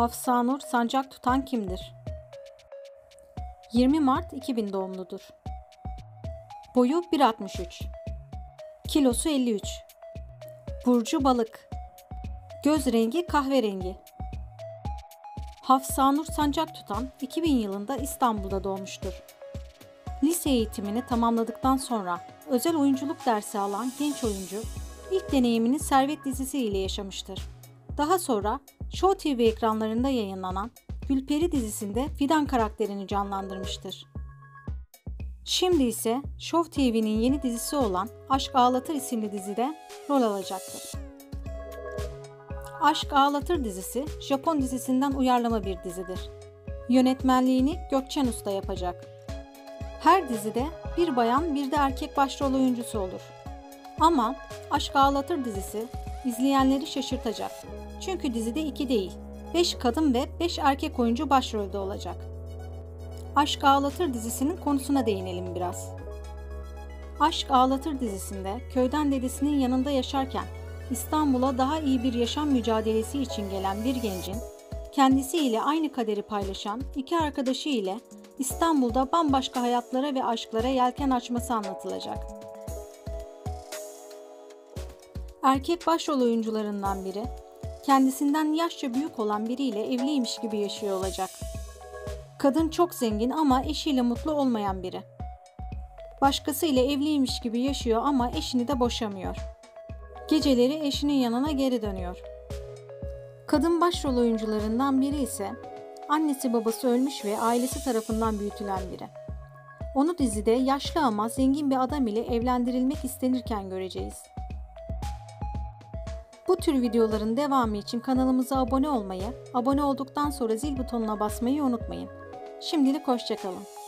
Hafsanur Sancaktutan kimdir? 20 Mart 2000 doğumludur. Boyu 1.63. Kilosu 53. Burcu balık. Göz rengi kahverengi. Hafsanur Sancaktutan 2000 yılında İstanbul'da doğmuştur. Lise eğitimini tamamladıktan sonra özel oyunculuk dersi alan genç oyuncu ilk deneyimini Servet dizisi ile yaşamıştır. Daha sonra Show TV ekranlarında yayınlanan Gülperi dizisinde Fidan karakterini canlandırmıştır. Şimdi ise Show TV'nin yeni dizisi olan Aşk Ağlatır isimli dizide rol alacaktır. Aşk Ağlatır dizisi Japon dizisinden uyarlama bir dizidir. Yönetmenliğini Gökçen Usta yapacak. Her dizide bir bayan bir de erkek başrol oyuncusu olur. Ama Aşk Ağlatır dizisi izleyenleri şaşırtacak. Çünkü dizide 2 değil, 5 kadın ve 5 erkek oyuncu başrolde olacak. Aşk Ağlatır dizisinin konusuna değinelim biraz. Aşk Ağlatır dizisinde köyden dedesinin yanında yaşarken İstanbul'a daha iyi bir yaşam mücadelesi için gelen bir gencin kendisiyle aynı kaderi paylaşan 2 arkadaşı ile İstanbul'da bambaşka hayatlara ve aşklara yelken açması anlatılacak. Erkek başrol oyuncularından biri kendisinden yaşça büyük olan biriyle evliymiş gibi yaşıyor olacak. Kadın çok zengin ama eşiyle mutlu olmayan biri. Başkasıyla evliymiş gibi yaşıyor ama eşini de boşamıyor. Geceleri eşinin yanına geri dönüyor. Kadın başrol oyuncularından biri ise annesi babası ölmüş ve ailesi tarafından büyütülen biri. Onu dizide yaşlı ama zengin bir adam ile evlendirilmek istenirken göreceğiz. Bu tür videoların devamı için kanalımıza abone olmayı, abone olduktan sonra zil butonuna basmayı unutmayın. Şimdilik hoşça kalın.